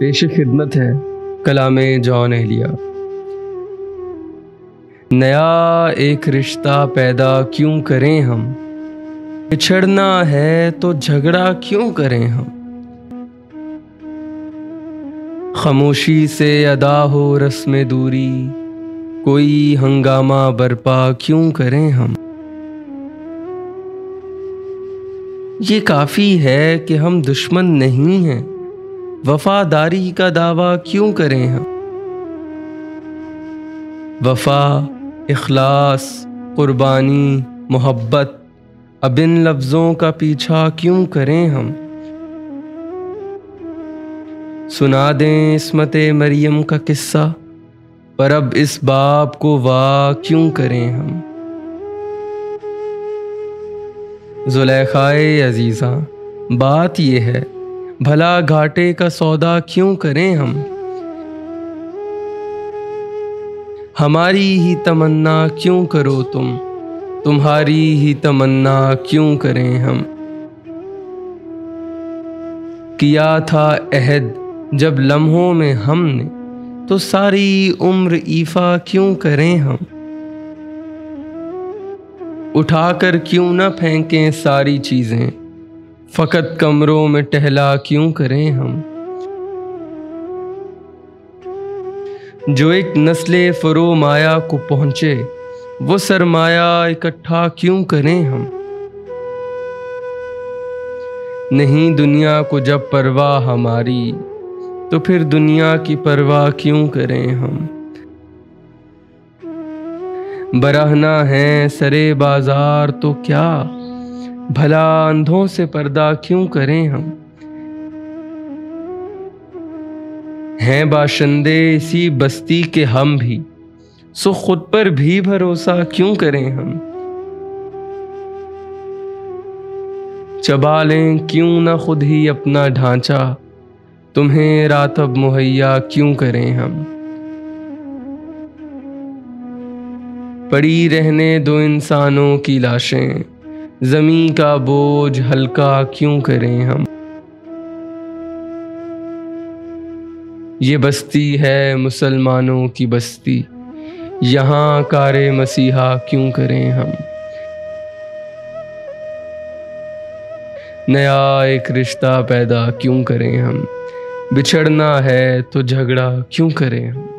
पेशे खिदमत है कलामे जॉन एहलिया। नया एक रिश्ता पैदा क्यों करें हम, बिछड़ना है तो झगड़ा क्यों करें हम। खामोशी से अदा हो रस्म दूरी, कोई हंगामा बरपा क्यों करें हम। ये काफ़ी है कि हम दुश्मन नहीं हैं, वफादारी का दावा क्यों करें हम। वफा, इखलास, कुर्बानी, मोहब्बत, अब इन लफ्ज़ों का पीछा क्यों करें हम। सुना दें इस्मते मरियम का किस्सा, पर अब इस बाप को वाह क्यों करें हम। जुलेखाए अजीज़ा बात ये है, भला घाटे का सौदा क्यों करें हम। हमारी ही तमन्ना क्यों करो तुम, तुम्हारी ही तमन्ना क्यों करें हम। किया था अहद जब लम्हों में हमने, तो सारी उम्र ईफा क्यों करें हम। उठाकर क्यों ना फेंकें सारी चीज़ें, फ़कत कमरों में टहला क्यों करें हम। जो एक नस्ले फ़रो माया को पहुँचे, वो सरमाया इकट्ठा क्यों करें हम। नहीं दुनिया को जब परवाह हमारी, तो फिर दुनिया की परवाह क्यों करें हम। बरहना है सरे बाजार तो क्या, भला अंधों से पर्दा क्यों करें हम। हैं बाशिंदे इसी बस्ती के हम भी, सो खुद पर भी भरोसा क्यों करें हम। चबा लें क्यों ना खुद ही अपना ढांचा, तुम्हें रातब मुहैया क्यों करें हम। पड़ी रहने दो इंसानों की लाशें, ज़मी का बोझ हल्का क्यों करें हम। ये बस्ती है मुसलमानों की बस्ती, यहाँ कारे मसीहा क्यों करें हम। नया एक रिश्ता पैदा क्यों करें हम, बिछड़ना है तो झगड़ा क्यों करें हम।